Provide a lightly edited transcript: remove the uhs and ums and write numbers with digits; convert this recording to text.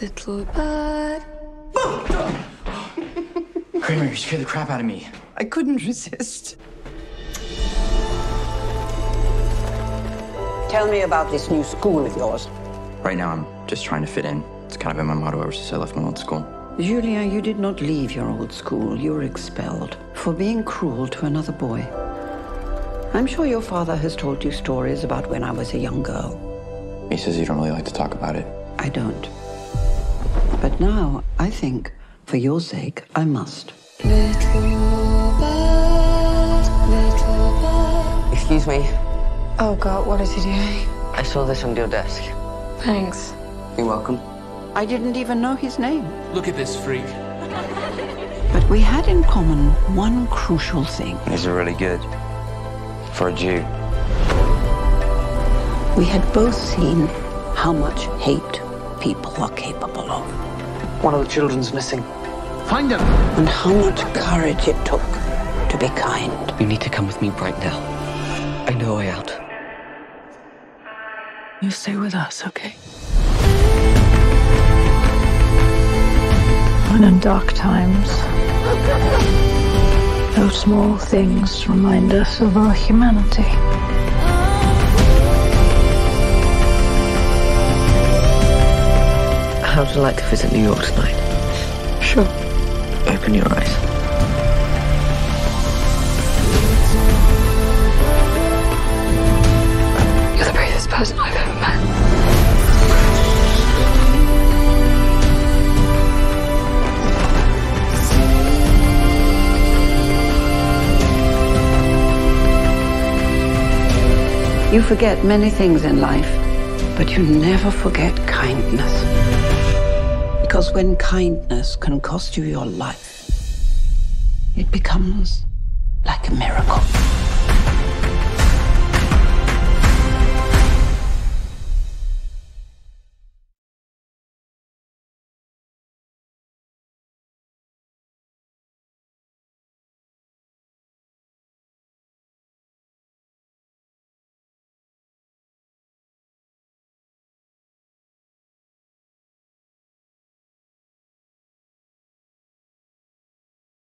little bug. Kramer, you scared the crap out of me. I couldn't resist. Tell me about this new school of yours. Right now, I'm just trying to fit in. It's kind of been my motto ever since I left my old school. Julian, you did not leave your old school. You were expelled for being cruel to another boy. I'm sure your father has told you stories about when I was a young girl. He says you don't really like to talk about it. I don't. But now, I think, for your sake, I must. Excuse me. Oh, God, what is he doing? I saw this on your desk. Thanks. You're welcome. I didn't even know his name. Look at this freak. But we had in common one crucial thing. These are really good. For a Jew. We had both seen how much hate people are capable of. One of the children's missing. Find him! And how much courage it took to be kind. You need to come with me right now. I know a way out. You stay with us, okay? When in dark times, those small things remind us of our humanity. How would you like to visit New York tonight? Sure. Open your eyes. You're the bravest person I've ever met. You forget many things in life, but you never forget kindness. Because when kindness can cost you your life, it becomes like a miracle.